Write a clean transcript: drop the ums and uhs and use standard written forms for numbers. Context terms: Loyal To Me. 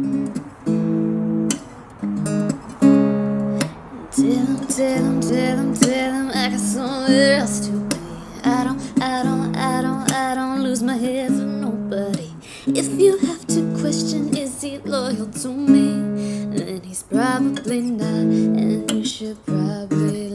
Tell him I got somewhere else to be. I don't lose my head for nobody. If you have to question, is he loyal to me? Then he's probably not, and you should probably